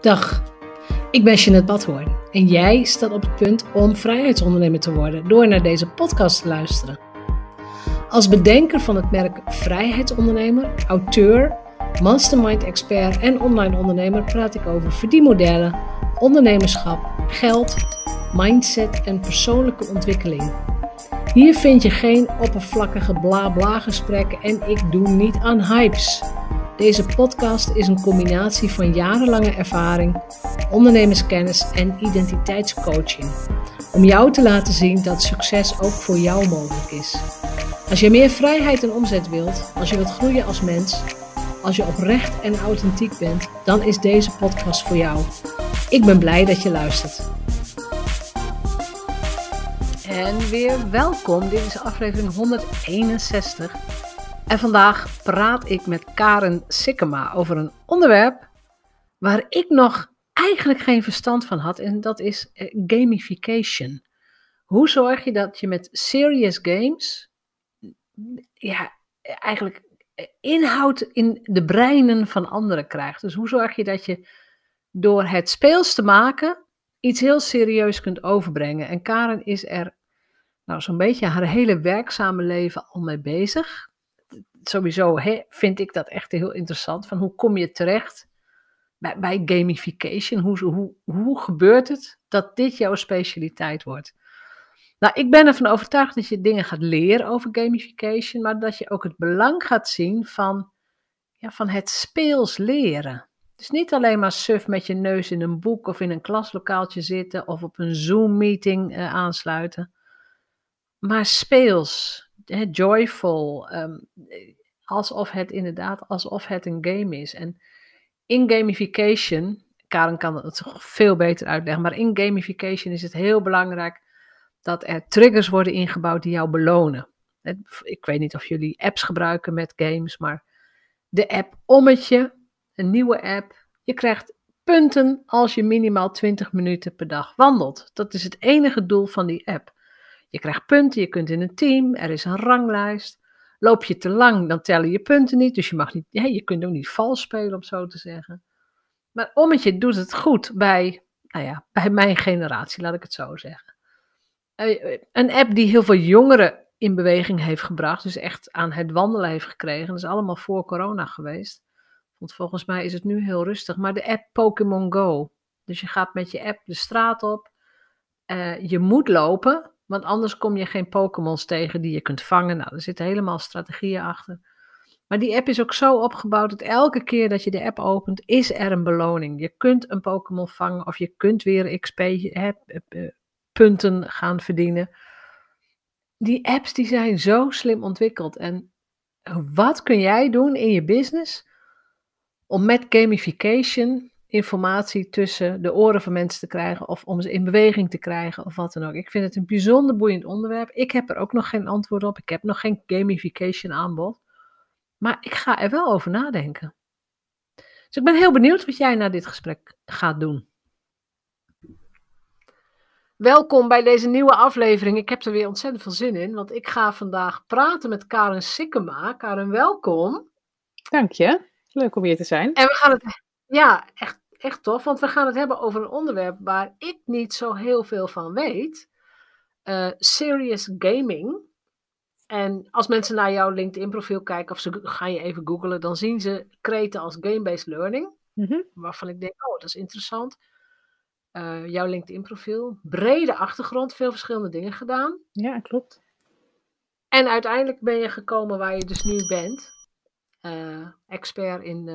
Dag, ik ben Jeanet Bathoorn en jij staat op het punt om vrijheidsondernemer te worden door naar deze podcast te luisteren. Als bedenker van het merk Vrijheidsondernemer, auteur, mastermind-expert en online ondernemer praat ik over verdienmodellen, ondernemerschap, geld, mindset en persoonlijke ontwikkeling. Hier vind je geen oppervlakkige bla-bla gesprekken en ik doe niet aan hypes. Deze podcast is een combinatie van jarenlange ervaring, ondernemerskennis en identiteitscoaching. Om jou te laten zien dat succes ook voor jou mogelijk is. Als je meer vrijheid en omzet wilt, als je wilt groeien als mens, als je oprecht en authentiek bent, dan is deze podcast voor jou. Ik ben blij dat je luistert. En weer welkom, dit is aflevering 161. En vandaag praat ik met Karen Sikkema over een onderwerp waar ik nog eigenlijk geen verstand van had. En dat is gamification. Hoe zorg je dat je met serious games, ja, eigenlijk inhoud in de breinen van anderen krijgt. Dus hoe zorg je dat je door het speels te maken iets heel serieus kunt overbrengen. En Karen is er nou zo'n beetje haar hele werkzame leven al mee bezig. Sowieso vind ik dat echt heel interessant. Van hoe kom je terecht bij gamification? Hoe gebeurt het dat dit jouw specialiteit wordt? Nou, ik ben ervan overtuigd dat je dingen gaat leren over gamification. Maar dat je ook het belang gaat zien van het speels leren. Dus niet alleen maar suf met je neus in een boek of in een klaslokaaltje zitten. Of op een Zoom-meeting aansluiten. Maar speels. Joyful, alsof het een game is. En in gamification, Karen kan het veel beter uitleggen, maar in gamification is het heel belangrijk dat er triggers worden ingebouwd die jou belonen. Ik weet niet of jullie apps gebruiken met games, maar de app Ommetje, een nieuwe app, je krijgt punten als je minimaal 20 minuten per dag wandelt. Dat is het enige doel van die app. Je krijgt punten, je kunt in een team, er is een ranglijst. Loop je te lang, dan tellen je punten niet. Dus je mag niet, je kunt ook niet vals spelen, om zo te zeggen. Maar Ommetje doet het goed bij mijn generatie, laat ik het zo zeggen. Een app die heel veel jongeren in beweging heeft gebracht. Dus echt aan het wandelen heeft gekregen. Dat is allemaal voor corona geweest. Want volgens mij is het nu heel rustig. Maar de app Pokémon Go. Dus je gaat met je app de straat op. Je moet lopen. Want anders kom je geen Pokémons tegen die je kunt vangen. Nou, er zitten helemaal strategieën achter. Maar die app is ook zo opgebouwd dat elke keer dat je de app opent, is er een beloning. Je kunt een Pokémon vangen of je kunt weer XP-punten gaan verdienen. Die apps die zijn zo slim ontwikkeld. En wat kun jij doen in je business om met gamification informatie tussen de oren van mensen te krijgen of om ze in beweging te krijgen of wat dan ook. Ik vind het een bijzonder boeiend onderwerp. Ik heb er ook nog geen antwoord op. Ik heb nog geen gamification aanbod. Maar ik ga er wel over nadenken. Dus ik ben heel benieuwd wat jij na dit gesprek gaat doen. Welkom bij deze nieuwe aflevering. Ik heb er weer ontzettend veel zin in, want ik ga vandaag praten met Karen Sikkema. Karen, welkom. Dank je. Leuk om hier te zijn. En we gaan het... Ja, echt tof, want we gaan het hebben over een onderwerp waar ik niet zo heel veel van weet. Serious gaming. En als mensen naar jouw LinkedIn profiel kijken, of ze gaan je even googlen, dan zien ze kreten als Game Based Learning. Mm-hmm. Waarvan ik denk, dat is interessant. Jouw LinkedIn profiel. Brede achtergrond, veel verschillende dingen gedaan. Ja, klopt. En uiteindelijk ben je gekomen waar je dus nu bent. Expert in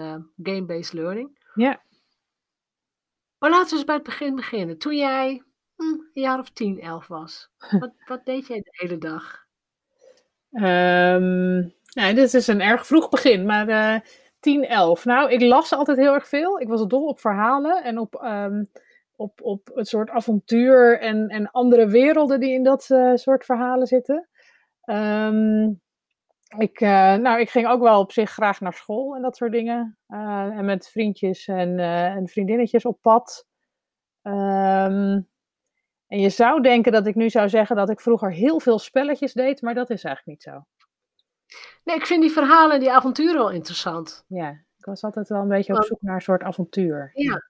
Game-Based Learning. Ja. Maar laten we eens bij het begin beginnen. Toen jij een jaar of 10, 11 was, wat deed jij de hele dag? Dit is een erg vroeg begin, maar 10, 11. Nou, ik las altijd heel erg veel. Ik was dol op verhalen en op het soort avontuur en andere werelden die in dat soort verhalen zitten. Ik ging ook wel op zich graag naar school en dat soort dingen. En met vriendjes en vriendinnetjes op pad. En je zou denken dat ik nu zou zeggen dat ik vroeger heel veel spelletjes deed, maar dat is eigenlijk niet zo. Nee, ik vind die verhalen en die avonturen wel interessant. Ja, ik was altijd wel een beetje op zoek naar een soort avontuur. Ja,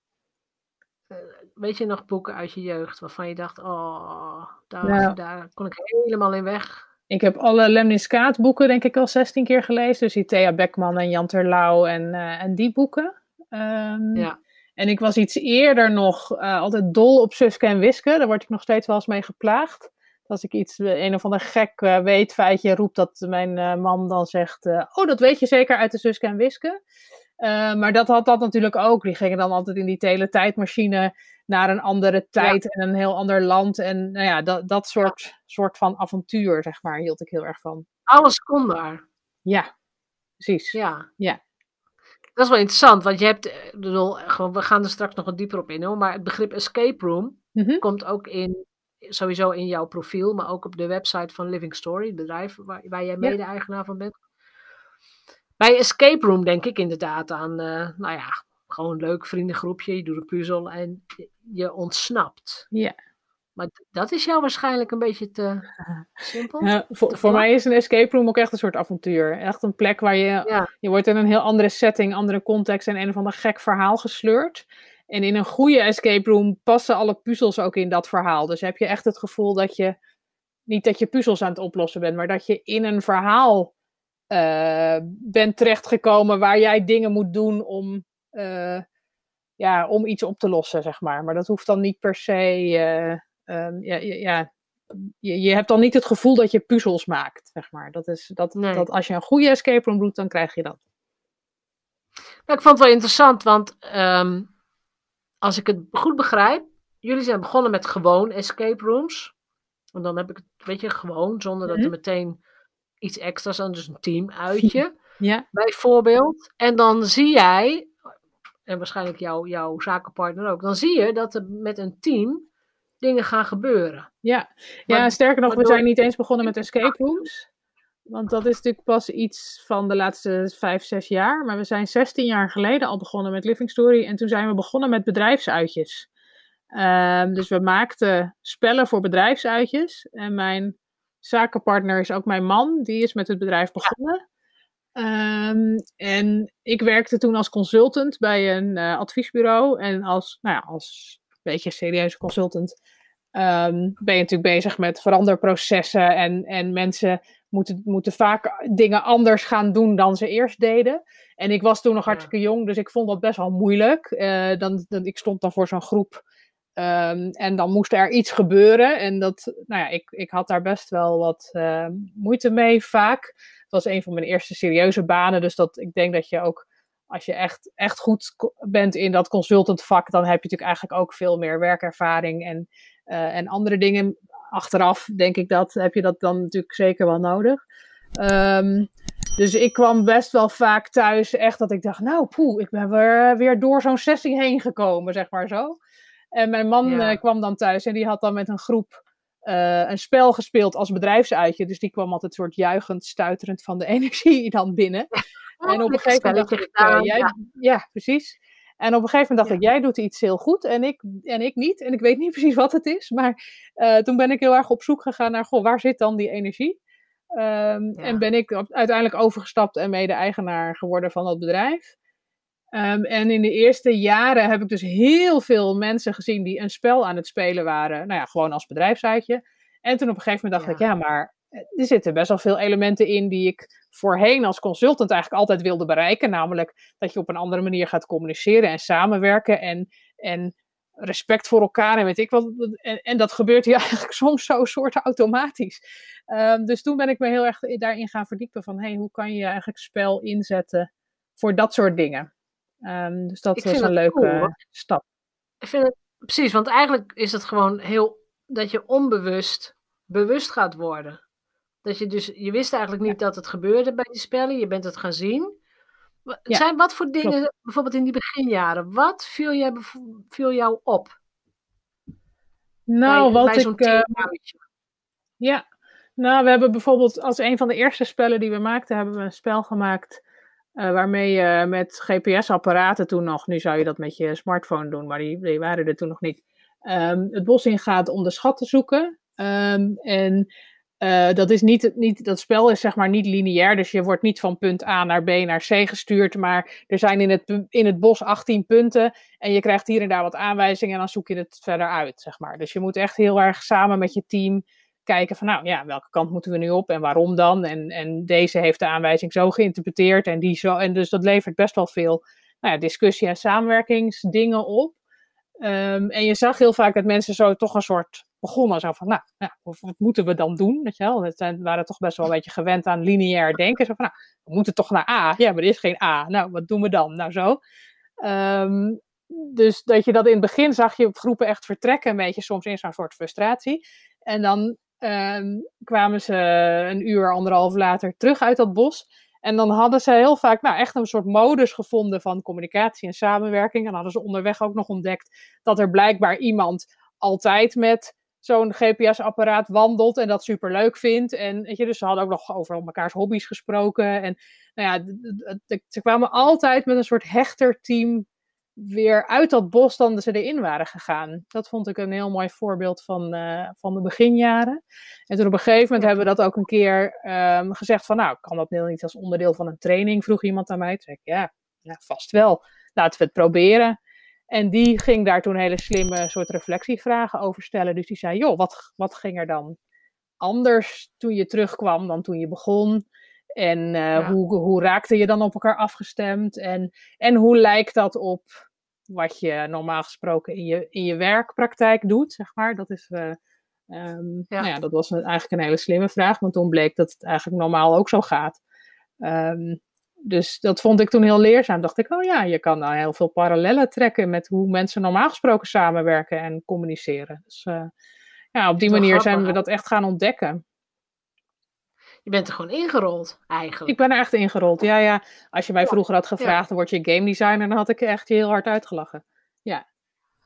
weet je nog boeken uit je jeugd waarvan je dacht, oh, daar kon ik helemaal in weg? Ik heb alle Lemniskaat boeken denk ik al 16 keer gelezen. Dus die Thea Bekman en Jan Terlouw en die boeken. Ja. En ik was iets eerder nog altijd dol op Suske en Wiske. Daar word ik nog steeds wel eens mee geplaagd. Als ik iets, een of ander gek weetfeitje roep, dat mijn man dan zegt... oh, dat weet je zeker uit de Suske en Wiske. Maar dat had dat natuurlijk ook. Die gingen dan altijd in die teletijdmachine naar een andere tijd en een heel ander land. En nou ja, dat soort van avontuur, zeg maar, hield ik heel erg van. Alles kon daar. Ja, precies. Ja. Dat is wel interessant, want je hebt... Ik bedoel, we gaan er straks nog wat dieper op in, hoor. Maar het begrip escape room komt ook in... Sowieso in jouw profiel, maar ook op de website van Living Story, het bedrijf waar jij mede-eigenaar van bent. Bij escape room denk ik inderdaad aan, gewoon een leuk vriendengroepje, je doet een puzzel en je ontsnapt. Ja. Maar dat is jou waarschijnlijk een beetje te simpel. Ja, voor mij is een escape room ook echt een soort avontuur. Echt een plek waar je wordt in een heel andere setting, andere context en een of ander gek verhaal gesleurd. En in een goede escape room passen alle puzzels ook in dat verhaal. Dus heb je echt het gevoel dat je... Niet dat je puzzels aan het oplossen bent, maar dat je in een verhaal bent terechtgekomen waar jij dingen moet doen om iets op te lossen, zeg maar. Maar dat hoeft dan niet per se... Je hebt dan niet het gevoel dat je puzzels maakt, zeg maar. Dat als je een goede escape room doet, dan krijg je dat. Nou, ik vond het wel interessant, want... Als ik het goed begrijp, jullie zijn begonnen met gewoon escape rooms. En dan heb ik het, weet je, gewoon, zonder dat er meteen iets extra's aan, dus een teamuitje, bijvoorbeeld. En dan zie jij, en waarschijnlijk jouw zakenpartner ook, dan zie je dat er met een team dingen gaan gebeuren. Ja, sterker nog, we zijn niet eens begonnen met escape rooms. Want dat is natuurlijk pas iets van de laatste 5-6 jaar. Maar we zijn 16 jaar geleden al begonnen met Living Story. En toen zijn we begonnen met bedrijfsuitjes. Dus we maakten spellen voor bedrijfsuitjes. En mijn zakenpartner is ook mijn man. Die is met het bedrijf begonnen. En ik werkte toen als consultant bij een adviesbureau. En als een beetje serieuze consultant ben je natuurlijk bezig met veranderprocessen. En mensen... Moeten vaak dingen anders gaan doen dan ze eerst deden. En ik was toen nog hartstikke jong, dus ik vond dat best wel moeilijk. Ik stond dan voor zo'n groep en dan moest er iets gebeuren. En ik had daar best wel wat moeite mee vaak. Het was een van mijn eerste serieuze banen. Dus ik denk dat je ook, als je echt, echt goed bent in dat consultantvak... dan heb je natuurlijk eigenlijk ook veel meer werkervaring en andere dingen... Achteraf denk ik dat, heb je dat dan natuurlijk zeker wel nodig. Dus ik kwam best wel vaak thuis echt dat ik dacht... ik ben weer door zo'n sessie heen gekomen, zeg maar zo. En mijn man kwam dan thuis en die had dan met een groep een spel gespeeld als bedrijfsuitje. Dus die kwam altijd soort juichend, stuiterend van de energie dan binnen. Oh, en op een gegeven moment dacht ik... Ja, precies. En op een gegeven moment dacht ik, jij doet iets heel goed en ik niet. En ik weet niet precies wat het is. Maar toen ben ik heel erg op zoek gegaan naar, waar zit dan die energie? En ben ik uiteindelijk overgestapt en mede-eigenaar geworden van dat bedrijf. En in de eerste jaren heb ik dus heel veel mensen gezien die een spel aan het spelen waren. Nou ja, gewoon als bedrijfsuitje. En toen op een gegeven moment dacht ik, maar er zitten best wel veel elementen in die ik... voorheen als consultant eigenlijk altijd wilde bereiken. Namelijk dat je op een andere manier gaat communiceren en samenwerken. En respect voor elkaar en weet ik wat. En dat gebeurt hier eigenlijk soms zo soort automatisch. Dus toen ben ik me heel erg daarin gaan verdiepen. Van hoe kan je eigenlijk spel inzetten voor dat soort dingen. Dus dat was een leuke stap. Ik vind het precies, want eigenlijk is het gewoon heel... dat je onbewust bewust gaat worden. Dat je dus, je wist eigenlijk niet dat het gebeurde bij die spellen. Je bent het gaan zien. Wat voor dingen, bijvoorbeeld in die beginjaren, wat viel jou op? Nou, wat zo'n themaatje. We hebben bijvoorbeeld als een van de eerste spellen die we maakten, hebben we een spel gemaakt waarmee je met GPS-apparaten toen nog, nu zou je dat met je smartphone doen, maar die waren er toen nog niet, het bos ingaat om de schat te zoeken. En Dat spel is zeg maar niet lineair, dus je wordt niet van punt A naar B naar C gestuurd, maar er zijn in het bos 18 punten en je krijgt hier en daar wat aanwijzingen en dan zoek je het verder uit, zeg maar. Dus je moet echt heel erg samen met je team kijken van, nou ja, welke kant moeten we nu op en waarom dan? En deze heeft de aanwijzing zo geïnterpreteerd en die zo, en dus dat levert best wel veel discussie en samenwerkingsdingen op. En je zag heel vaak dat mensen zo toch een soort begonnen, zo van, wat moeten we dan doen? Weet je wel? We waren toch best wel een beetje gewend aan lineair denken. Zo van, we moeten toch naar A. Ja, maar er is geen A. Nou, wat doen we dan? Nou, zo. Dus dat je dat in het begin zag je op groepen echt vertrekken een beetje, soms in zo'n soort frustratie. En dan kwamen ze een uur, anderhalf later terug uit dat bos. En dan hadden ze heel vaak echt een soort modus gevonden van communicatie en samenwerking. En dan hadden ze onderweg ook nog ontdekt dat er blijkbaar iemand altijd met zo'n GPS-apparaat wandelt en dat superleuk vindt. En weet je, dus ze hadden ook nog over elkaars hobby's gesproken. En ze kwamen altijd met een soort hechterteam weer uit dat bos dan ze erin waren gegaan. Dat vond ik een heel mooi voorbeeld van de beginjaren. En toen op een gegeven moment hebben we dat ook een keer gezegd van, kan dat niet als onderdeel van een training? Vroeg iemand aan mij. Toen zei ik, ja, vast wel. Laten we het proberen. En die ging daar toen hele slimme soort reflectievragen over stellen. Dus die zei, joh, wat ging er dan anders toen je terugkwam dan toen je begon? En hoe raakte je dan op elkaar afgestemd? En hoe lijkt dat op wat je normaal gesproken in je werkpraktijk doet, zeg maar? Dat is, dat was eigenlijk een hele slimme vraag. Want toen bleek dat het eigenlijk normaal ook zo gaat. Dus dat vond ik toen heel leerzaam. Dacht ik, je kan nou heel veel parallellen trekken met hoe mensen normaal gesproken samenwerken en communiceren. Dus op die manier zijn we dat echt gaan ontdekken. Je bent er gewoon ingerold, eigenlijk. Ik ben er echt ingerold, ja. Als je mij vroeger had gevraagd, dan word je game designer, dan had ik echt je heel hard uitgelachen. Ja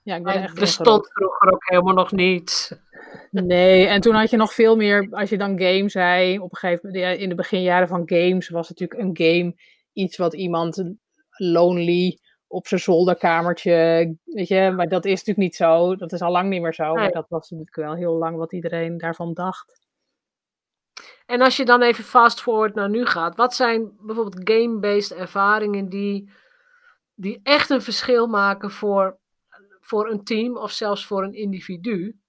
ik ben er echt ingerold. Bestond vroeger ook helemaal nog niet. Nee, en toen had je nog veel meer, als je dan game zei, op een gegeven moment, in de beginjaren van games was natuurlijk een game iets wat iemand lonely op zijn zolderkamertje, weet je, maar dat is natuurlijk niet zo, dat is al lang niet meer zo, maar dat was natuurlijk wel heel lang wat iedereen daarvan dacht. En als je dan even fast forward naar nu gaat, wat zijn bijvoorbeeld game-based ervaringen die echt een verschil maken voor een team of zelfs voor een individu?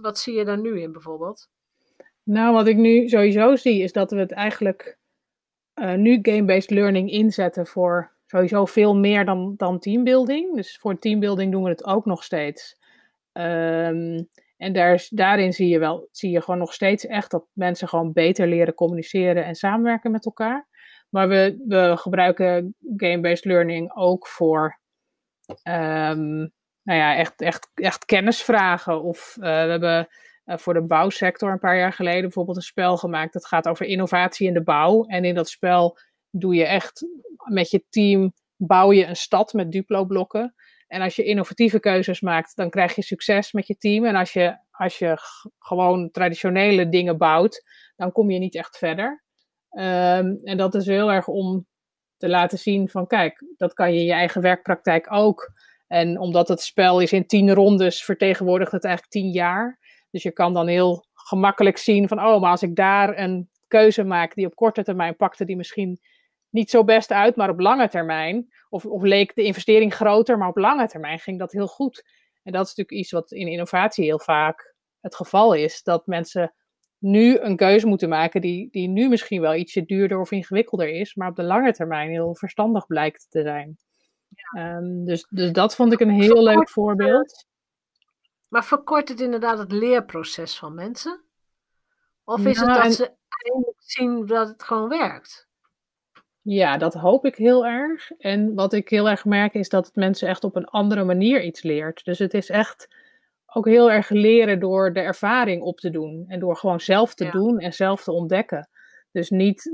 Wat zie je daar nu in bijvoorbeeld? Nou, wat ik nu sowieso zie is dat we het eigenlijk nu game-based learning inzetten voor sowieso veel meer dan teambuilding. Dus voor teambuilding doen we het ook nog steeds. En daarin zie je gewoon nog steeds echt dat mensen gewoon beter leren communiceren en samenwerken met elkaar. Maar we gebruiken game-based learning ook voor echt kennisvragen. Of we hebben voor de bouwsector een paar jaar geleden bijvoorbeeld een spel gemaakt. Dat gaat over innovatie in de bouw. En in dat spel doe je echt met je team, bouw je een stad met Duplo-blokken. En als je innovatieve keuzes maakt, dan krijg je succes met je team. En als je gewoon traditionele dingen bouwt, dan kom je niet echt verder. En dat is heel erg om te laten zien van, kijk, dat kan je in je eigen werkpraktijk ook. En omdat het spel is in 10 rondes, vertegenwoordigt het eigenlijk 10 jaar. Dus je kan dan heel gemakkelijk zien van, maar als ik daar een keuze maak die op korte termijn pakte, die misschien niet zo best uit, maar op lange termijn, of leek de investering groter, maar op lange termijn ging dat heel goed. En dat is natuurlijk iets wat in innovatie heel vaak het geval is, dat mensen nu een keuze moeten maken die nu misschien wel ietsje duurder of ingewikkelder is, maar op de lange termijn heel verstandig blijkt te zijn. Ja. Dus dat vond ik een heel leuk voorbeeld. Maar verkort het inderdaad het leerproces van mensen? Of is het dat ze eindelijk zien dat het gewoon werkt? Ja, dat hoop ik heel erg. En wat ik heel erg merk is dat het mensen echt op een andere manier iets leert. Dus het is echt ook heel erg leren door de ervaring op te doen. En door gewoon zelf te doen en zelf te ontdekken. Dus niet,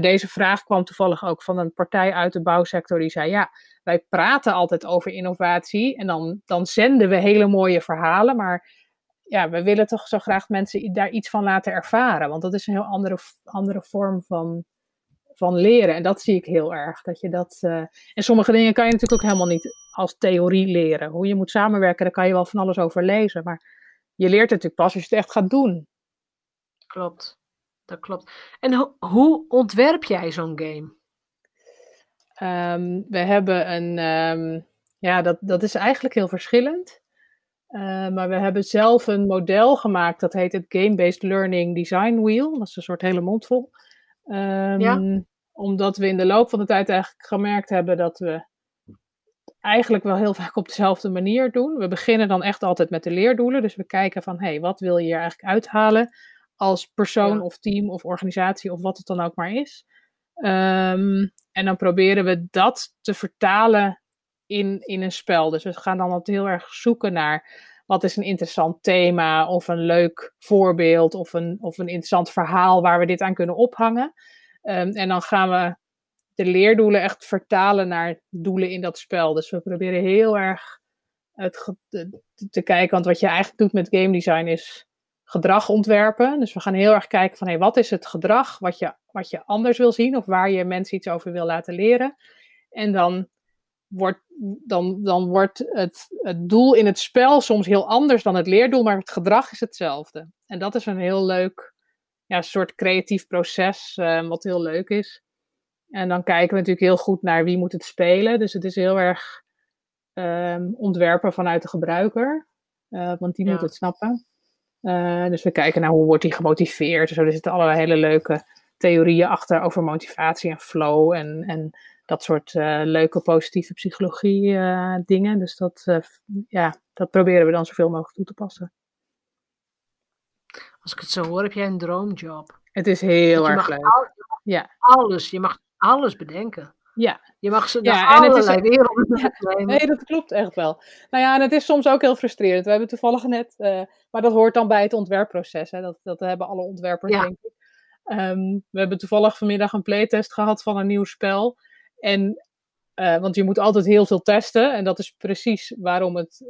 deze vraag kwam toevallig ook van een partij uit de bouwsector. Die zei, wij praten altijd over innovatie. En dan zenden we hele mooie verhalen. Maar we willen toch zo graag mensen daar iets van laten ervaren. Want dat is een heel andere vorm van leren. En dat zie ik heel erg. Dat je dat, en sommige dingen kan je natuurlijk ook helemaal niet als theorie leren. Hoe je moet samenwerken, daar kan je wel van alles over lezen. Maar je leert het natuurlijk pas als je het echt gaat doen. klopt. Dat klopt. En hoe ontwerp jij zo'n game? We hebben een... dat is eigenlijk heel verschillend. Maar we hebben zelf een model gemaakt. Dat heet het Game Based Learning Design Wheel. Dat is een soort hele mondvol. Omdat we in de loop van de tijd eigenlijk gemerkt hebben dat we eigenlijk wel heel vaak op dezelfde manier doen. We beginnen dan echt altijd met de leerdoelen. Dus we kijken van, wat wil je hier eigenlijk uithalen als persoon of team of organisatie of wat het dan ook maar is. En dan proberen we dat te vertalen in een spel. Dus we gaan dan altijd heel erg zoeken naar wat is een interessant thema of een leuk voorbeeld of een interessant verhaal waar we dit aan kunnen ophangen. En dan gaan we de leerdoelen echt vertalen naar doelen in dat spel. Dus we proberen heel erg te kijken. Want wat je eigenlijk doet met game design is gedrag ontwerpen. Dus we gaan heel erg kijken van wat is het gedrag wat je anders wil zien. Of waar je mensen iets over wil laten leren. En dan wordt het doel in het spel soms heel anders dan het leerdoel. Maar het gedrag is hetzelfde. En dat is een heel leuk soort creatief proces. Wat heel leuk is. En dan kijken we natuurlijk heel goed naar wie moet het spelen. Dus het is heel erg ontwerpen vanuit de gebruiker. Want die moet het snappen. Dus we kijken naar hoe wordt die gemotiveerd. Zo, er zitten allerlei hele leuke theorieën achter over motivatie en flow. En dat soort leuke positieve psychologie dingen. Dus dat proberen we dan zoveel mogelijk toe te passen. Als ik het zo hoor, heb jij een droomjob. Het is heel erg leuk. Je mag alles bedenken. Ja. Je mag ze allerlei werelden nemen. Nee, dat klopt echt wel. Nou ja, en het is soms ook heel frustrerend. We hebben toevallig net... maar dat hoort dan bij het ontwerpproces. Hè? Dat hebben alle ontwerpers, denk ik. We hebben toevallig vanmiddag een playtest gehad van een nieuw spel. En, want je moet altijd heel veel testen. En dat is precies waarom het...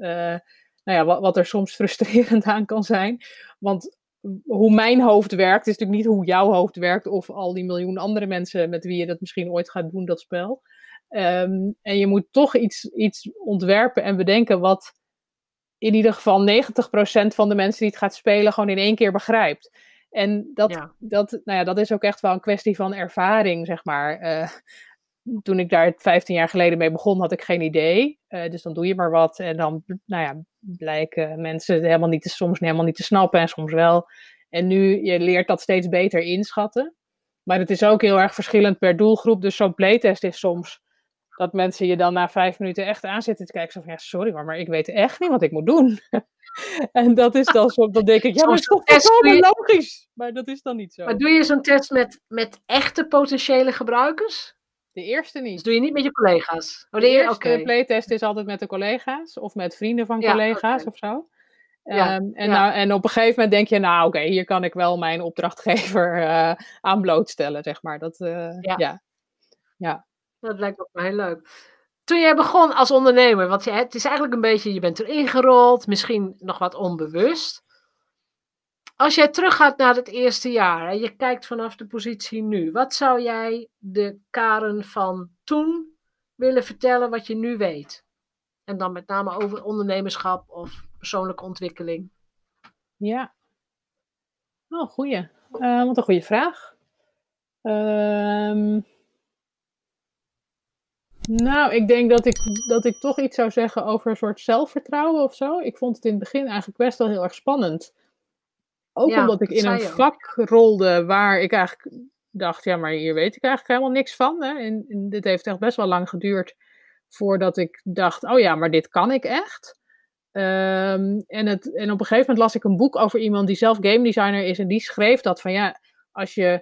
wat er soms frustrerend aan kan zijn. Want... hoe mijn hoofd werkt, is natuurlijk niet hoe jouw hoofd werkt of al die miljoen andere mensen met wie je dat misschien ooit gaat doen, dat spel. En je moet toch iets ontwerpen en bedenken wat in ieder geval 90% van de mensen die het gaat spelen gewoon in één keer begrijpt. En dat is ook echt wel een kwestie van ervaring, zeg maar. Toen ik daar 15 jaar geleden mee begon, had ik geen idee. Dus dan doe je maar wat. En dan blijken mensen soms helemaal niet te snappen en soms wel. En nu, je leert dat steeds beter inschatten. Maar het is ook heel erg verschillend per doelgroep. Dus zo'n playtest is soms dat mensen je dan na 5 minuten echt aanzitten te kijken. Zo van, maar ik weet echt niet wat ik moet doen. En dat is dan soms, dan denk ik, maar het is toch wel logisch. Maar dat is dan niet zo. Maar doe je zo'n test met echte potentiële gebruikers? De eerste niet. Dus doe je niet met je collega's? Oh, de eerste playtest is altijd met de collega's. Of met vrienden van collega's of zo. En op een gegeven moment denk je... hier kan ik wel mijn opdrachtgever aan blootstellen, zeg maar. Dat lijkt me ook heel leuk. Toen jij begon als ondernemer... want het is eigenlijk een beetje... je bent erin gerold, misschien nog wat onbewust. Als jij teruggaat naar het eerste jaar... en je kijkt vanaf de positie nu... wat zou jij de Karen van toen willen vertellen... wat je nu weet? En dan met name over ondernemerschap... of persoonlijke ontwikkeling. Ja. Oh, goeie. Wat een goede vraag. Ik denk dat ik toch iets zou zeggen... over een soort zelfvertrouwen of zo. Ik vond het in het begin eigenlijk best wel heel erg spannend... Ook omdat ik in een vak rolde waar ik eigenlijk dacht, maar hier weet ik eigenlijk helemaal niks van. Hè? En dit heeft echt best wel lang geduurd voordat ik dacht, maar dit kan ik echt. En op een gegeven moment las ik een boek over iemand die zelf game designer is. En die schreef dat van als je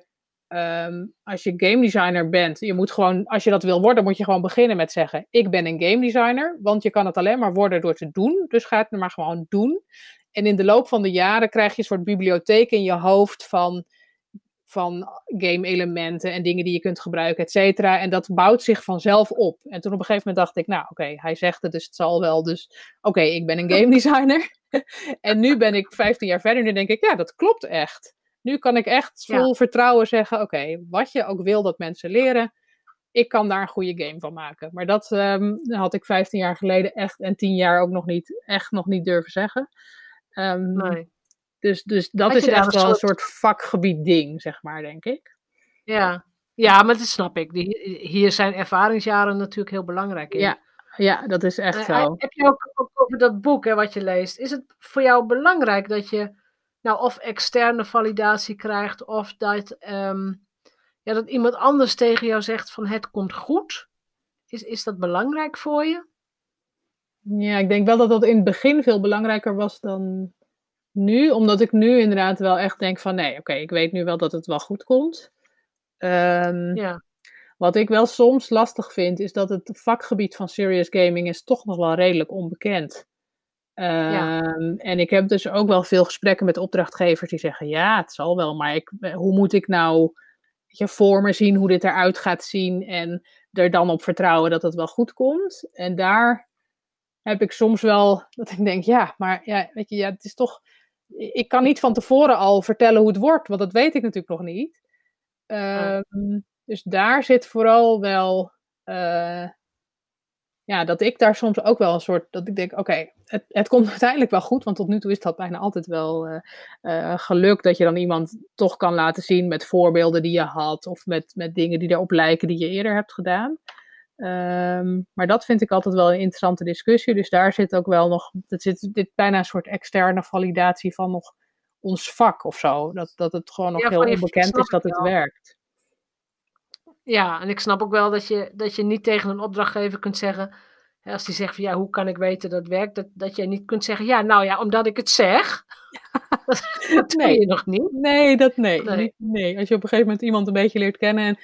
game designer bent, je moet gewoon, als je dat wil worden, moet je gewoon beginnen met zeggen, ik ben een game designer. Want je kan het alleen maar worden door te doen. Dus ga het maar gewoon doen. En in de loop van de jaren krijg je een soort bibliotheek in je hoofd van game-elementen en dingen die je kunt gebruiken, et cetera. En dat bouwt zich vanzelf op. En toen op een gegeven moment dacht ik, hij zegt het, dus het zal wel. Dus ik ben een game designer. En nu ben ik 15 jaar verder en nu denk ik, dat klopt echt. Nu kan ik echt vol vertrouwen zeggen, wat je ook wil dat mensen leren, ik kan daar een goede game van maken. Maar dat had ik 15 jaar geleden echt en 10 jaar ook nog niet durven zeggen. Dus dat is echt wel een soort vakgebied ding, zeg maar, denk ik. Ja, maar dat snap ik. Hier zijn ervaringsjaren natuurlijk heel belangrijk in. Ja, dat is echt zo. Heb je ook over dat boek, hè, wat je leest. Is het voor jou belangrijk dat je nou of externe validatie krijgt, of dat iemand anders tegen jou zegt van het komt goed? Is dat belangrijk voor je? Ja, ik denk wel dat dat in het begin veel belangrijker was dan nu. Omdat ik nu inderdaad wel echt denk van nee, oké, ik weet nu wel dat het wel goed komt. Wat ik wel soms lastig vind, is dat het vakgebied van serious gaming is toch nog wel redelijk onbekend. En ik heb dus ook wel veel gesprekken met opdrachtgevers die zeggen, ja, het zal wel, maar hoe moet ik nou voor me zien hoe dit eruit gaat zien en er dan op vertrouwen dat het wel goed komt? En daar heb ik soms wel dat ik denk, het is toch, ik kan niet van tevoren al vertellen hoe het wordt, want dat weet ik natuurlijk nog niet. Dus daar zit vooral wel dat ik daar soms ook wel een soort, dat ik denk, het komt uiteindelijk wel goed, want tot nu toe is dat bijna altijd wel geluk dat je dan iemand toch kan laten zien met voorbeelden die je had of met dingen die daarop lijken die je eerder hebt gedaan. Maar dat vind ik altijd wel een interessante discussie, dus daar zit ook wel nog, dit bijna een soort externe validatie van nog ons vak of zo, dat het gewoon nog heel onbekend is dat het werkt. Ja, en ik snap ook wel dat je niet tegen een opdrachtgever kunt zeggen, hè, als die zegt van ja, hoe kan ik weten dat werkt, dat jij niet kunt zeggen, omdat ik het zeg. Dat doe je nog niet. Nee. Als je op een gegeven moment iemand een beetje leert kennen, en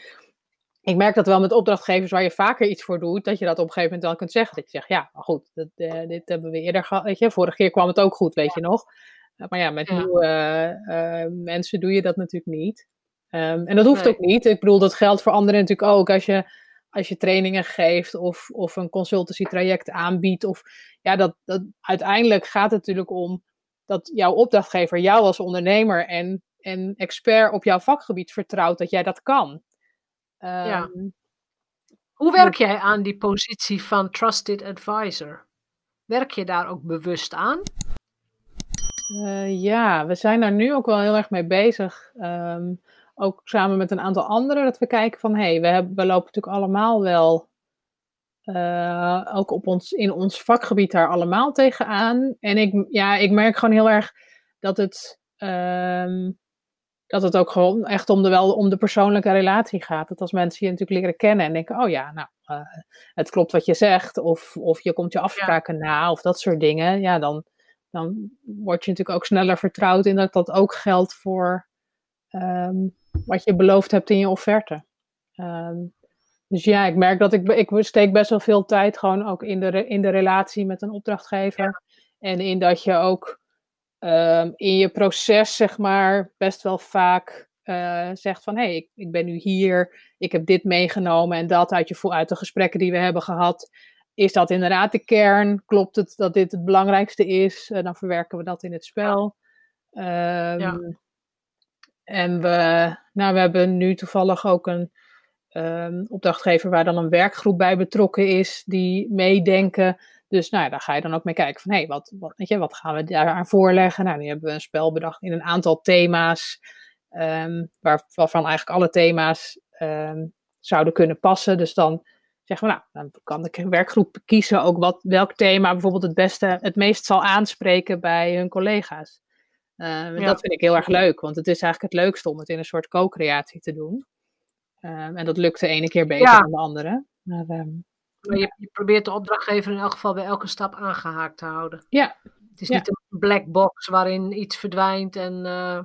ik merk dat wel met opdrachtgevers waar je vaker iets voor doet, dat je dat op een gegeven moment wel kunt zeggen. Dat je zegt, ja, maar goed, dit hebben we eerder gehad, weet je, vorige keer kwam het ook goed, weet je nog. Maar ja, met nieuwe mensen doe je dat natuurlijk niet. En dat hoeft ook niet. Ik bedoel, dat geldt voor anderen natuurlijk ook. Als je trainingen geeft of een consultancy traject aanbiedt. Dat uiteindelijk gaat het natuurlijk om dat jouw opdrachtgever jou als ondernemer en expert op jouw vakgebied vertrouwt dat jij dat kan. Hoe werk jij aan die positie van Trusted Advisor? Werk je daar ook bewust aan? We zijn daar nu ook wel heel erg mee bezig. Ook samen met een aantal anderen, dat we kijken van, we lopen natuurlijk allemaal wel, ook in ons vakgebied daar allemaal tegenaan. En ik merk gewoon heel erg dat het ook gewoon echt om de persoonlijke relatie gaat. Dat als mensen je natuurlijk leren kennen en denken, het klopt wat je zegt, of je komt je afspraken na, of dat soort dingen. Ja, dan word je natuurlijk ook sneller vertrouwd in dat ook geldt voor wat je beloofd hebt in je offerte. Ik merk dat ik steek best wel veel tijd gewoon ook in de relatie met een opdrachtgever. En in dat je ook in je proces, zeg maar, best wel vaak zegt van, ik ben nu hier, ik heb dit meegenomen en dat uit de gesprekken die we hebben gehad. Is dat inderdaad de kern? Klopt het dat dit het belangrijkste is? Dan verwerken we dat in het spel. En we hebben nu toevallig ook een opdrachtgever waar dan een werkgroep bij betrokken is, die meedenken. Dus daar ga je dan ook mee kijken van, wat gaan we daaraan voorleggen? Nou, nu hebben we een spel bedacht in een aantal thema's, waarvan eigenlijk alle thema's zouden kunnen passen. Dus dan zeggen we, dan kan de werkgroep kiezen ook welk thema bijvoorbeeld het meest zal aanspreken bij hun collega's. Dat vind ik heel erg leuk, want het is eigenlijk het leukste om het in een soort co-creatie te doen. En dat lukt de ene keer beter dan de andere. Maar je probeert de opdrachtgever in elk geval bij elke stap aangehaakt te houden. Ja. Het is niet een black box waarin iets verdwijnt.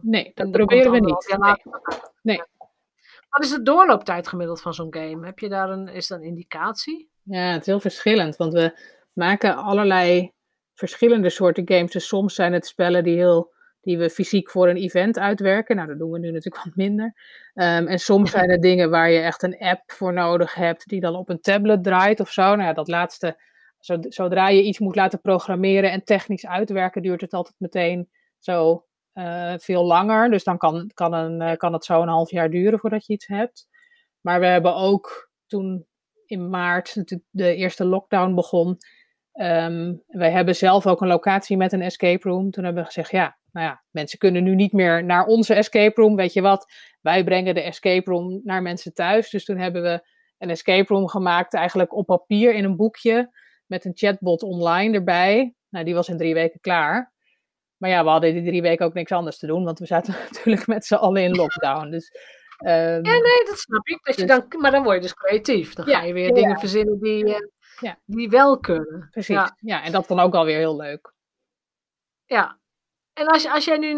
Nee, dat proberen we niet. Nee. Wat is de doorlooptijd gemiddeld van zo'n game? Heb je daar is dat een indicatie? Ja, het is heel verschillend, want we maken allerlei verschillende soorten games. Dus soms zijn het spellen die we fysiek voor een event uitwerken. Nou, dat doen we nu natuurlijk wat minder. En soms zijn er dingen waar je echt een app voor nodig hebt, die dan op een tablet draait of zo. Nou ja, dat laatste, zodra je iets moet laten programmeren en technisch uitwerken, duurt het altijd meteen zo veel langer. Dus dan kan het zo een half jaar duren voordat je iets hebt. Maar we hebben ook toen in maart natuurlijk de eerste lockdown begon. Wij hebben zelf ook een locatie met een escape room. Toen hebben we gezegd, nou ja, mensen kunnen nu niet meer naar onze escape room, weet je wat. Wij brengen de escape room naar mensen thuis. Dus toen hebben we een escape room gemaakt eigenlijk op papier in een boekje met een chatbot online erbij. Nou, die was in 3 weken klaar. Maar ja, we hadden die 3 weken ook niks anders te doen, want we zaten natuurlijk met z'n allen in lockdown. Dus, ja, nee, dat snap ik. Dat dus, maar dan word je dus creatief. Dan ga je weer dingen verzinnen die wel kunnen. Precies, ja, en dat dan ook alweer heel leuk. Ja, en als jij nu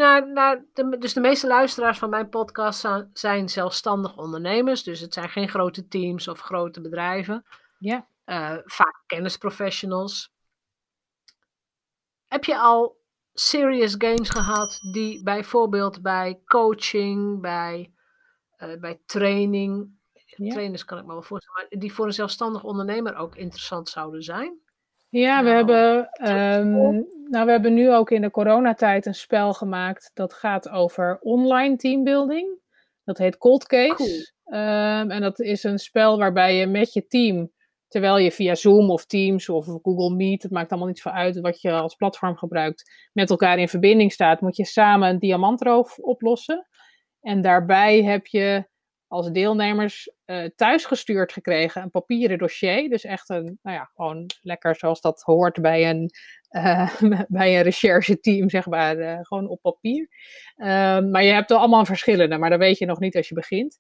dus de meeste luisteraars van mijn podcast zijn zelfstandig ondernemers. Dus het zijn geen grote teams of grote bedrijven. Ja. Vaak kennisprofessionals. Heb je al serious gains gehad die bijvoorbeeld bij coaching, bij training, trainers kan ik me wel voorstellen, maar die voor een zelfstandig ondernemer ook interessant zouden zijn? Ja, we hebben nu ook in de coronatijd een spel gemaakt dat gaat over online teambuilding. Dat heet Cold Case. Cool. En dat is een spel waarbij je met je team, terwijl je via Zoom of Teams of Google Meet, het maakt allemaal niet veel uit wat je als platform gebruikt, met elkaar in verbinding staat, moet je samen een diamantroof oplossen. En daarbij heb je als deelnemers thuisgestuurd gekregen een papieren dossier. Dus echt gewoon lekker zoals dat hoort bij een rechercheteam, zeg maar. Gewoon op papier. Maar je hebt er allemaal verschillende, maar dat weet je nog niet als je begint.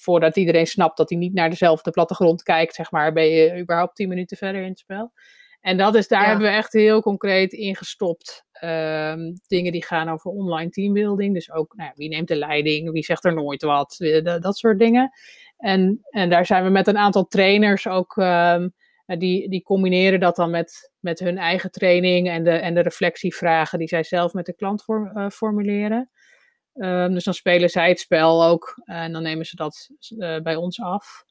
Voordat iedereen snapt dat hij niet naar dezelfde plattegrond kijkt, zeg maar, ben je überhaupt 10 minuten verder in het spel. En daar hebben we echt heel concreet in gestopt. Dingen die gaan over online teambuilding. Dus ook, wie neemt de leiding? Wie zegt er nooit wat? Dat soort dingen. En daar zijn we met een aantal trainers ook. Die combineren dat dan met hun eigen training en de reflectievragen die zij zelf met de klant formuleren. Dus dan spelen zij het spel ook. En dan nemen ze dat bij ons af.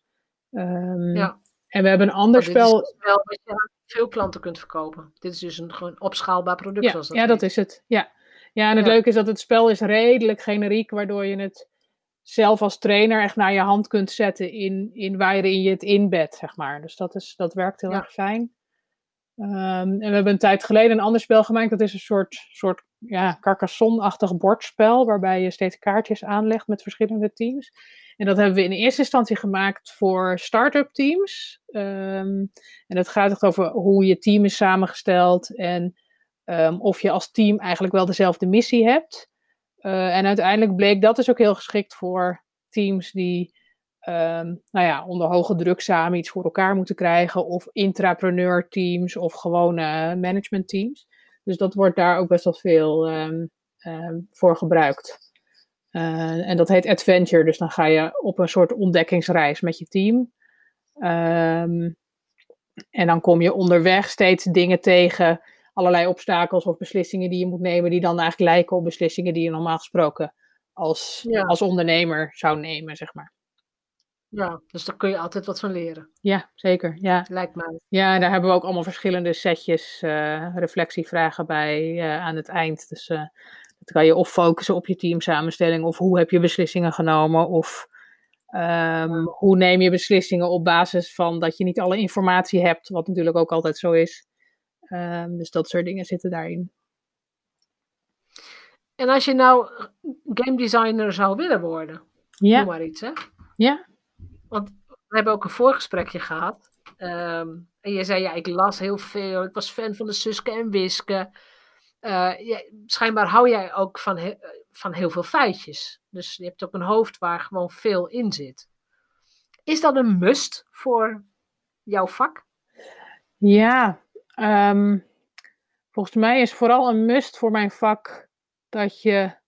En we hebben een ander spel. Dit is wel dat je aan veel klanten kunt verkopen. Dit is dus een opschaalbaar product. Ja, zoals dat dat is het. Ja, ja en het leuke is dat het spel is redelijk generiek. Waardoor je het zelf als trainer echt naar je hand kunt zetten. In waarin je het inbedt, zeg maar. Dus dat werkt heel erg fijn. En we hebben een tijd geleden een ander spel gemaakt. Dat is een soort Carcassonne-achtig bordspel. Waarbij je steeds kaartjes aanlegt met verschillende teams. En dat hebben we in eerste instantie gemaakt voor start-up teams. En dat gaat echt over hoe je team is samengesteld. En of je als team eigenlijk wel dezelfde missie hebt. En uiteindelijk bleek dat dus ook heel geschikt voor teams die onder hoge druk samen iets voor elkaar moeten krijgen. Of intrapreneur teams of gewone management teams. Dus dat wordt daar ook best wel veel voor gebruikt. En dat heet adventure. Dus dan ga je op een soort ontdekkingsreis met je team. En dan kom je onderweg steeds dingen tegen. Allerlei obstakels of beslissingen die je moet nemen. Die dan eigenlijk lijken op beslissingen die je normaal gesproken als ondernemer zou nemen, zeg maar. Ja, dus daar kun je altijd wat van leren. Ja, zeker. Ja. Lijkt mij. Ja, daar hebben we ook allemaal verschillende setjes reflectievragen bij aan het eind. Dus dat kan je of focussen op je teamsamenstelling, of hoe heb je beslissingen genomen, of hoe neem je beslissingen op basis van dat je niet alle informatie hebt, wat natuurlijk ook altijd zo is. Dus dat soort dingen zitten daarin. En als je nou game designer zou willen worden, doe maar iets, hè? Ja. Want we hebben ook een voorgesprekje gehad. En je zei, ik las heel veel. Ik was fan van de Suske en Wiske. Schijnbaar hou jij ook van heel veel feitjes. Dus je hebt ook een hoofd waar gewoon veel in zit. Is dat een must voor jouw vak? Ja, volgens mij is vooral een must voor mijn vak dat je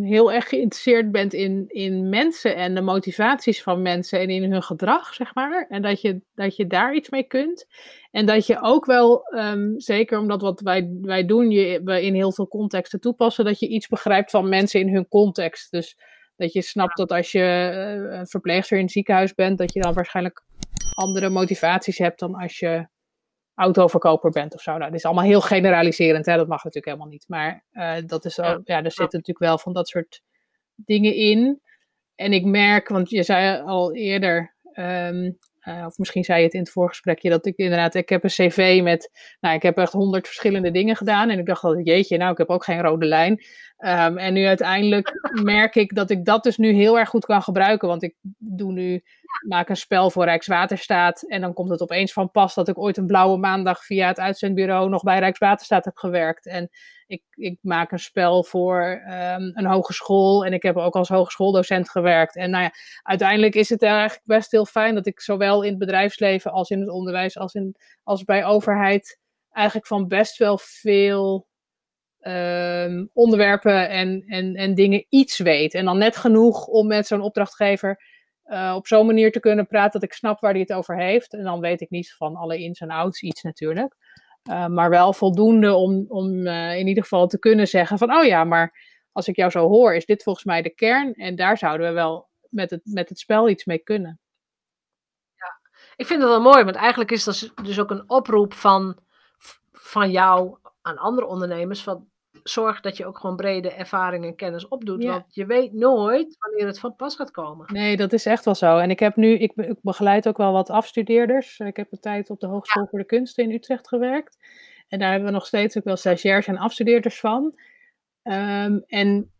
heel erg geïnteresseerd bent in mensen en de motivaties van mensen en in hun gedrag, zeg maar. En dat je daar iets mee kunt. En dat je ook wel, zeker omdat wat wij doen, we in heel veel contexten toepassen, dat je iets begrijpt van mensen in hun context. Dus dat je snapt dat als je een verpleegster in het ziekenhuis bent, dat je dan waarschijnlijk andere motivaties hebt dan als je autoverkoper bent of zo. Nou, dat is allemaal heel generaliserend, hè? Dat mag natuurlijk helemaal niet. Maar dat is ook, er zitten natuurlijk wel van dat soort dingen in. En ik merk, want je zei al eerder, Of misschien zei je het in het voorgesprekje, dat ik inderdaad, ik heb een cv met, nou, ik heb echt 100 verschillende dingen gedaan. En ik dacht altijd, jeetje, nou, ik heb ook geen rode lijn. En nu uiteindelijk merk ik dat ik dat dus nu heel erg goed kan gebruiken. Want ik doe nu, maak een spel voor Rijkswaterstaat. En dan komt het opeens van pas dat ik ooit een blauwe maandag via het uitzendbureau nog bij Rijkswaterstaat heb gewerkt. En ik maak een spel voor een hogeschool. En ik heb ook als hogeschooldocent gewerkt. En nou ja, uiteindelijk is het eigenlijk best heel fijn dat ik zowel in het bedrijfsleven als in het onderwijs als bij overheid eigenlijk van best wel veel onderwerpen en dingen iets weet. En dan net genoeg om met zo'n opdrachtgever op zo'n manier te kunnen praten dat ik snap waar hij het over heeft. En dan weet ik niet van alle ins en outs iets natuurlijk. Maar wel voldoende om in ieder geval te kunnen zeggen van, oh ja, maar als ik jou zo hoor, is dit volgens mij de kern. En daar zouden we wel met het spel iets mee kunnen. Ja, ik vind dat wel mooi, want eigenlijk is dat dus ook een oproep van jou aan andere ondernemers. Van, zorg dat je ook gewoon brede ervaring en kennis opdoet. Ja. Want je weet nooit wanneer het van pas gaat komen. Nee, dat is echt wel zo. En ik heb nu, ik begeleid ook wel wat afstudeerders. Ik heb een tijd op de Hogeschool voor de Kunsten in Utrecht gewerkt. En daar hebben we nog steeds ook wel stagiairs en afstudeerders van. En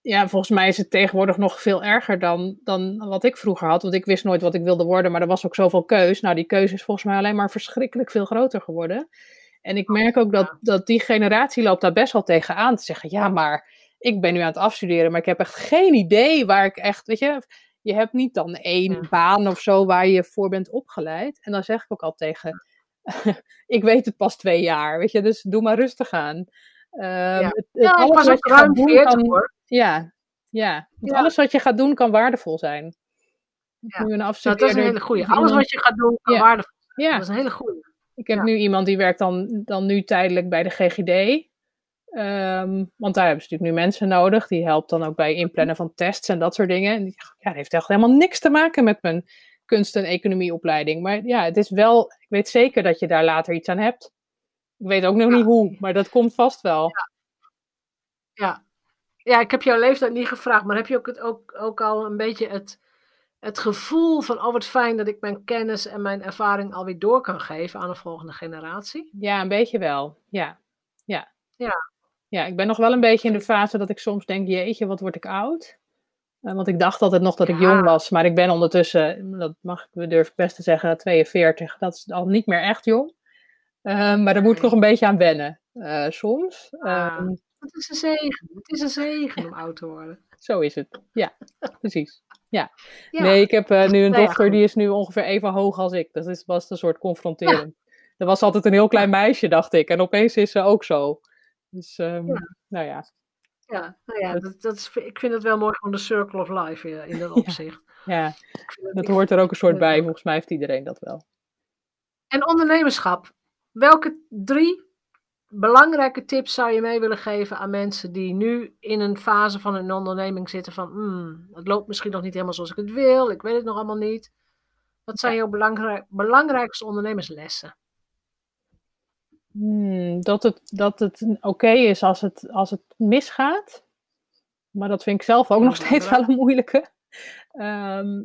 ja, volgens mij is het tegenwoordig nog veel erger dan wat ik vroeger had. Want ik wist nooit wat ik wilde worden, maar er was ook zoveel keus. Nou, die keuze is volgens mij alleen maar verschrikkelijk veel groter geworden. En ik merk ook dat die generatie loopt daar best wel tegenaan te zeggen, ja, maar ik ben nu aan het afstuderen, maar ik heb echt geen idee waar ik echt, weet je, je hebt niet dan één baan of zo waar je voor bent opgeleid. En dan zeg ik ook al tegen, ik weet het pas 2 jaar, weet je, dus doe maar rustig aan. Alles wat je gaat doen kan, alles wat je gaat doen kan waardevol zijn. Ja. Nu een afstudeerder, dat is een hele goeie. Alles wat je gaat doen kan waardevol zijn. Ja. Dat is een hele goeie. Ik heb nu iemand die werkt dan nu tijdelijk bij de GGD. Want daar hebben ze natuurlijk nu mensen nodig. Die helpt dan ook bij inplannen van tests en dat soort dingen. En dat heeft echt helemaal niks te maken met mijn kunst- en economieopleiding. Maar ja, het is wel, ik weet zeker dat je daar later iets aan hebt. Ik weet ook nog niet hoe, maar dat komt vast wel. Ja, ik heb jouw leeftijd niet gevraagd. Maar heb je ook al een beetje het gevoel van, oh wat fijn dat ik mijn kennis en mijn ervaring alweer door kan geven aan de volgende generatie? Ja, een beetje wel. Ja, ik ben nog wel een beetje in de fase dat ik soms denk, jeetje, wat word ik oud? Want ik dacht altijd nog dat ik jong was, maar ik ben ondertussen, dat durf ik best te zeggen, 42. Dat is al niet meer echt jong. Maar daar moet ik nog een beetje aan wennen, soms. Het is een zegen. Het is een zegen om oud te worden. Zo is het. Ja, precies. Ja. Nee, ik heb nu een dochter, die is nu ongeveer even hoog als ik. Dat was een soort confrontering. Ja. Er was altijd een heel klein meisje, dacht ik. En opeens is ze ook zo. Dus, ik vind het wel mooi, gewoon de circle of life in dat opzicht. Ja, dat hoort er ook een soort bij. Volgens mij heeft iedereen dat wel. En ondernemerschap. Welke 3 belangrijke tips zou je mee willen geven aan mensen die nu in een fase van een onderneming zitten van, het loopt misschien nog niet helemaal zoals ik het wil, ik weet het nog allemaal niet. Wat zijn jouw belangrijkste ondernemerslessen? Dat het oké is als het misgaat. Maar dat vind ik zelf ook nog steeds wel een moeilijke.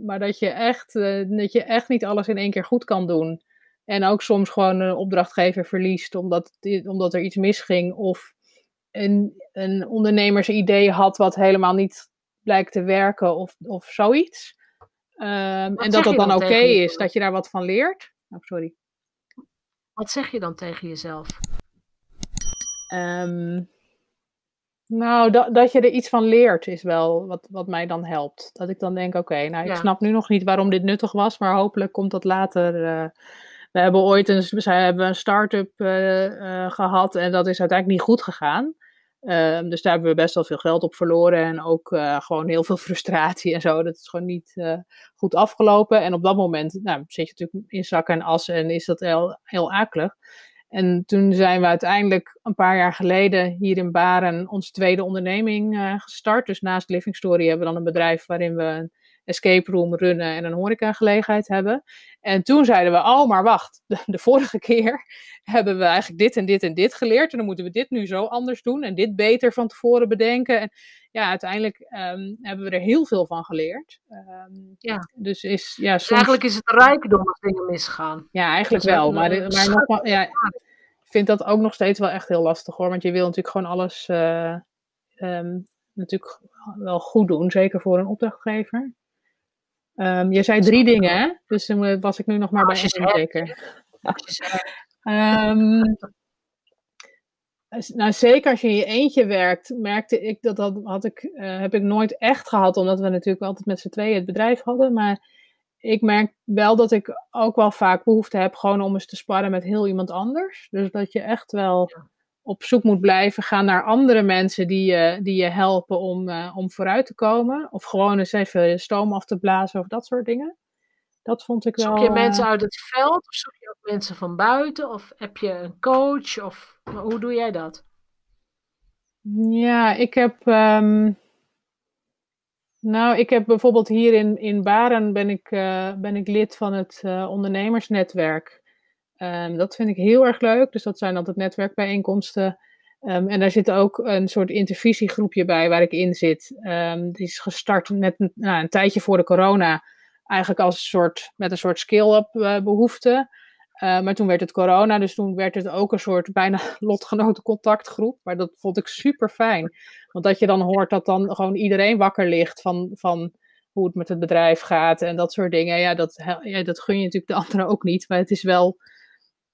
Maar dat je echt niet alles in één keer goed kan doen. En ook soms gewoon een opdrachtgever verliest omdat er iets misging. Of een ondernemersidee had wat helemaal niet blijkt te werken of zoiets. En dat dat dan oké is, dat je daar wat van leert. Oh, sorry. Wat zeg je dan tegen jezelf? Dat je er iets van leert is wel wat mij dan helpt. Dat ik dan denk, ik snap nu nog niet waarom dit nuttig was. Maar hopelijk komt dat later. We hebben ooit een start-up gehad en dat is uiteindelijk niet goed gegaan. Dus daar hebben we best wel veel geld op verloren en ook gewoon heel veel frustratie en zo. Dat is gewoon niet goed afgelopen. En op dat moment zit je natuurlijk in zak en as en is dat heel, heel akelig. En toen zijn we uiteindelijk een paar jaar geleden hier in Baarn onze tweede onderneming gestart. Dus naast Living Story hebben we dan een bedrijf waarin we een escape room runnen en een horecagelegenheid hebben. En toen zeiden we, oh maar wacht, de vorige keer hebben we eigenlijk dit en dit en dit geleerd. En dan moeten we dit nu zo anders doen en dit beter van tevoren bedenken. En ja, uiteindelijk hebben we er heel veel van geleerd. Dus is, ja, soms... Eigenlijk is het rijkdom als dingen misgaan. Ja, eigenlijk wel. Maar nogmaals, ja, ik vind dat ook nog steeds wel echt heel lastig hoor. Want je wil natuurlijk gewoon alles natuurlijk wel goed doen. Zeker voor een opdrachtgever. Je zei 3 dingen, hè? Dus dan was ik nu nog maar bij één zeker. Nou, zeker als je in je eentje werkt, merkte ik heb ik nooit echt gehad, omdat we natuurlijk altijd met z'n tweeën het bedrijf hadden. Maar ik merk wel dat ik ook wel vaak behoefte heb gewoon om eens te sparren met heel iemand anders. Dus dat je echt wel op zoek moet blijven gaan naar andere mensen die je helpen om vooruit te komen. Of gewoon eens even stoom af te blazen of dat soort dingen. Dat vond ik wel... Zoek je mensen uit het veld of zoek je ook mensen van buiten? Of heb je een coach? Of hoe doe jij dat? Ja, ik heb... ik heb bijvoorbeeld hier in Baarn ben ik lid van het ondernemersnetwerk. Dat vind ik heel erg leuk. Dus dat zijn altijd netwerkbijeenkomsten. En daar zit ook een soort intervisiegroepje bij waar ik in zit. Die is gestart net een tijdje voor de corona. Eigenlijk als met een soort scale-up behoefte. Maar toen werd het corona, dus toen werd het ook een soort bijna lotgenotencontactgroep. Maar dat vond ik super fijn. Want dat je dan hoort dat dan gewoon iedereen wakker ligt van hoe het met het bedrijf gaat en dat soort dingen. Ja, dat gun je natuurlijk de anderen ook niet. Maar het is wel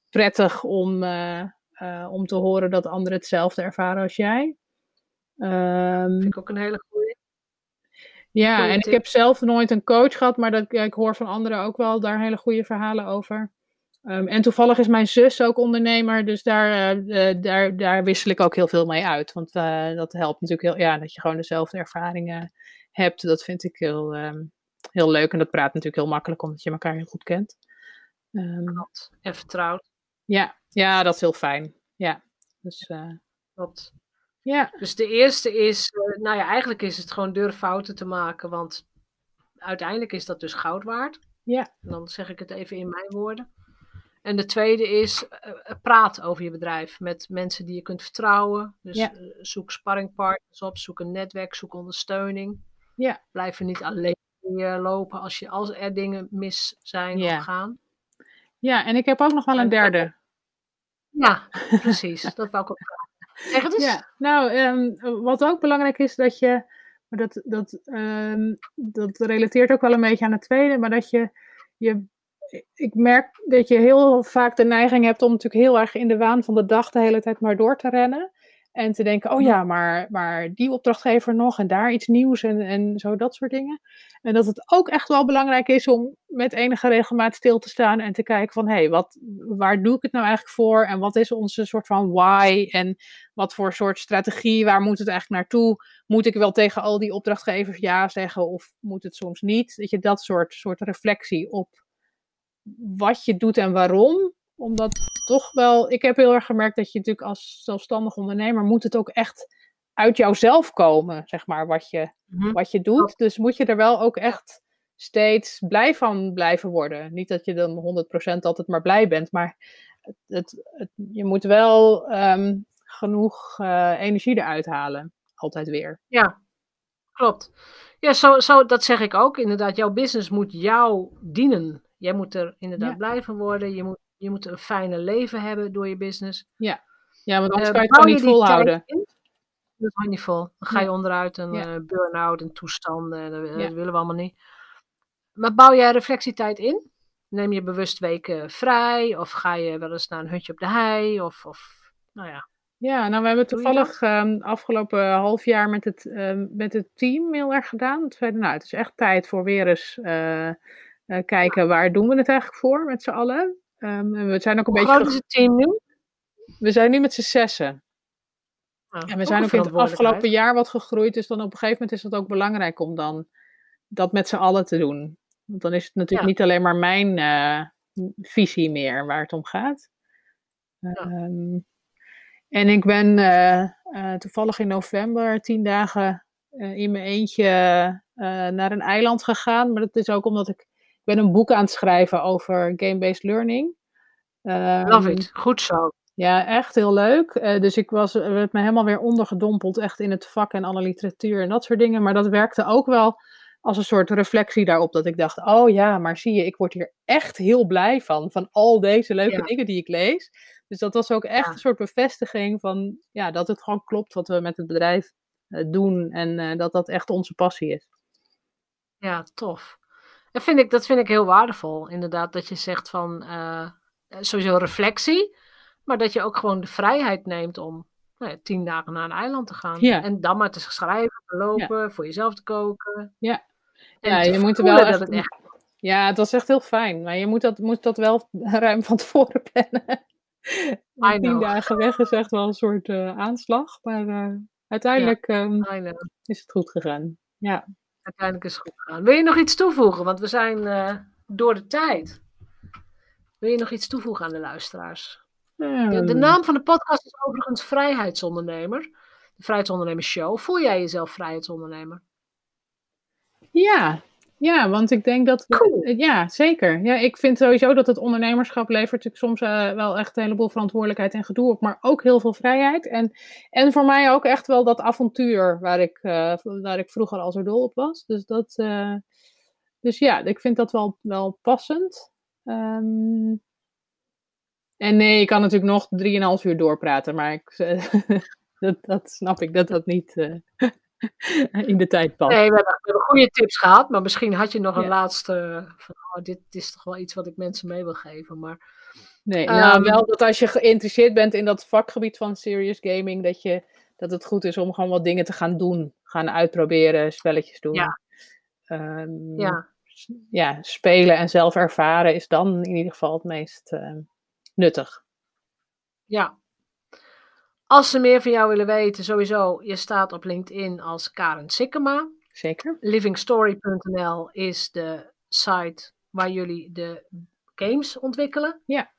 prettig om te horen dat anderen hetzelfde ervaren als jij. Vind ik ook een hele goede. Ja, en ik heb zelf nooit een coach gehad, maar ik hoor van anderen ook wel daar hele goede verhalen over. En toevallig is mijn zus ook ondernemer, dus daar wissel ik ook heel veel mee uit. Want dat helpt natuurlijk heel, ja, dat je gewoon dezelfde ervaringen hebt. Dat vind ik heel leuk en dat praat natuurlijk heel makkelijk, omdat je elkaar heel goed kent. En vertrouwd. Ja, dat is heel fijn. Ja, dus... Klopt. Ja. Dus de eerste is, eigenlijk is het gewoon durf fouten te maken, want uiteindelijk is dat dus goud waard. Ja. En dan zeg ik het even in mijn woorden. En de tweede is, praat over je bedrijf met mensen die je kunt vertrouwen. Dus zoek sparringpartners op, zoek een netwerk, zoek ondersteuning. Ja. Blijf er niet alleen lopen als er dingen mis zijn of gaan. Ja, en ik heb ook nog wel een derde. Ja, precies. Dat wou ik ook vragen. Echt dus? Ja, wat ook belangrijk is, dat je, dat relateert ook wel een beetje aan het tweede, maar dat ik merk dat je heel vaak de neiging hebt om natuurlijk heel erg in de waan van de dag de hele tijd maar door te rennen en te denken, oh ja, maar die opdrachtgever nog en daar iets nieuws en zo, dat soort dingen. En dat het ook echt wel belangrijk is om met enige regelmaat stil te staan en te kijken van, hé, waar doe ik het nou eigenlijk voor? En wat is onze soort van why? En wat voor soort strategie? Waar moet het eigenlijk naartoe? Moet ik wel tegen al die opdrachtgevers ja zeggen of moet het soms niet? Dat je dat soort reflectie op wat je doet en waarom. Omdat toch wel, ik heb heel erg gemerkt dat je natuurlijk als zelfstandig ondernemer moet het ook echt uit jouzelf komen, zeg maar, wat je doet. Dus moet je er wel ook echt steeds blij van blijven worden. Niet dat je dan 100% altijd maar blij bent, maar je moet wel genoeg energie eruit halen. Altijd weer. Ja, klopt. Ja, zo, dat zeg ik ook. Inderdaad, jouw business moet jou dienen. Jij moet er inderdaad blij van worden. Je moet een fijne leven hebben door je business. Ja, want anders kan je het gewoon niet volhouden. Dat is niet vol. Dan ga je onderuit en burn-out en toestanden. Dat willen we allemaal niet. Maar bouw jij reflectietijd in? Neem je bewust weken vrij? Of ga je wel eens naar een hutje op de hei? Ja, we hebben toevallig afgelopen half jaar met het team heel erg gedaan. Dat we, het is echt tijd voor weer eens kijken waar doen we het eigenlijk voor met z'n allen. We zijn ook hoe groot is het team nu? We zijn nu met z'n 6. En we zijn ook in het afgelopen jaar wat gegroeid. Dus dan op een gegeven moment is het ook belangrijk om dan dat met z'n allen te doen. Want dan is het natuurlijk niet alleen maar mijn visie meer waar het om gaat. En ik ben toevallig in november 10 dagen in mijn eentje naar een eiland gegaan. Maar dat is ook omdat ik ben een boek aan het schrijven over Game Based Learning. Love it. Goed zo. Ja, echt heel leuk. Dus ik werd me helemaal weer ondergedompeld echt in het vak en alle literatuur en dat soort dingen. Maar dat werkte ook wel als een soort reflectie daarop. Dat ik dacht, oh ja, maar zie je, ik word hier echt heel blij van al deze leuke dingen die ik lees. Dus dat was ook echt een soort bevestiging van ja, dat het gewoon klopt wat we met het bedrijf doen. En dat dat echt onze passie is. Ja, tof. Dat vind ik heel waardevol. Inderdaad, dat je zegt van sowieso reflectie. Maar dat je ook gewoon de vrijheid neemt om 10 dagen naar een eiland te gaan. Ja. En dan maar te schrijven, te lopen, voor jezelf te koken. Ja, ja je moet er wel echt... Ja, het was echt heel fijn. Maar je moet dat wel ruim van tevoren plannen. 10 dagen weg is echt wel een soort aanslag. Maar uiteindelijk is het goed gegaan. Ja. Uiteindelijk is het goed gegaan. Wil je nog iets toevoegen? Want we zijn door de tijd. Wil je nog iets toevoegen aan de luisteraars? Ja, de naam van de podcast is overigens Vrijheidsondernemer. De Vrijheidsondernemers Show. Voel jij jezelf vrijheidsondernemer? Ja, want ik denk dat... Cool. Ja, zeker. Ja, ik vind sowieso dat het ondernemerschap levert soms wel echt een heleboel verantwoordelijkheid en gedoe op. Maar ook heel veel vrijheid. En voor mij ook echt wel dat avontuur waar ik vroeger al zo dol op was. Dus, dus ja, ik vind dat wel passend. En nee, ik kan natuurlijk nog 3,5 uur doorpraten, maar dat snap ik dat niet in de tijd past. Nee, we hebben goede tips gehad, maar misschien had je nog een laatste van, dit is toch wel iets wat ik mensen mee wil geven. Maar, nee, wel dat als je geïnteresseerd bent in dat vakgebied van serious gaming, dat het goed is om gewoon wat dingen te gaan doen, gaan uitproberen, spelletjes doen. Ja. Ja, spelen en zelf ervaren is dan in ieder geval het meest... nuttig. Ja. Als ze meer van jou willen weten, sowieso, je staat op LinkedIn als Karen Sikkema. Zeker. Livingstory.nl is de site waar jullie de games ontwikkelen. Ja.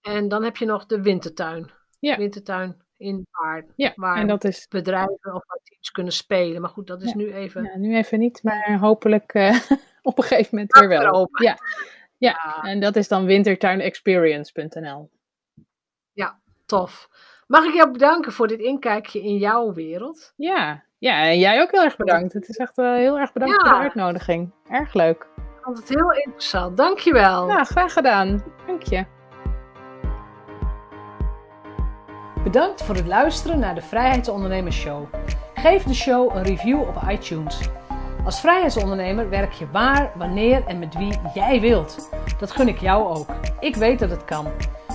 En dan heb je nog de Wintertuin. Ja. Wintertuin in Baarn. Ja. Waar en dat is... bedrijven of teams kunnen spelen. Maar goed, dat is nu even... Ja, nu even niet, maar hopelijk op een gegeven moment weer wel. Open. Ja. Ja, en dat is dan wintertuinexperience.nl. Ja, tof. Mag ik jou bedanken voor dit inkijkje in jouw wereld? Ja, en jij ook heel erg bedankt. Het is echt heel erg bedankt voor de uitnodiging. Erg leuk. Ik vond het heel interessant. Dank je wel. Ja, graag gedaan. Dank je. Bedankt voor het luisteren naar de Vrijheidsondernemers Show. Geef de show een review op iTunes. Als vrijheidsondernemer werk je waar, wanneer en met wie jij wilt. Dat gun ik jou ook. Ik weet dat het kan.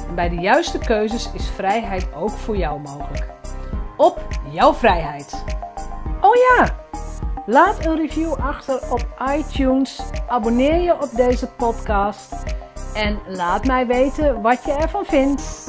En bij de juiste keuzes is vrijheid ook voor jou mogelijk. Op jouw vrijheid! Oh ja! Laat een review achter op iTunes. Abonneer je op deze podcast. En laat mij weten wat je ervan vindt.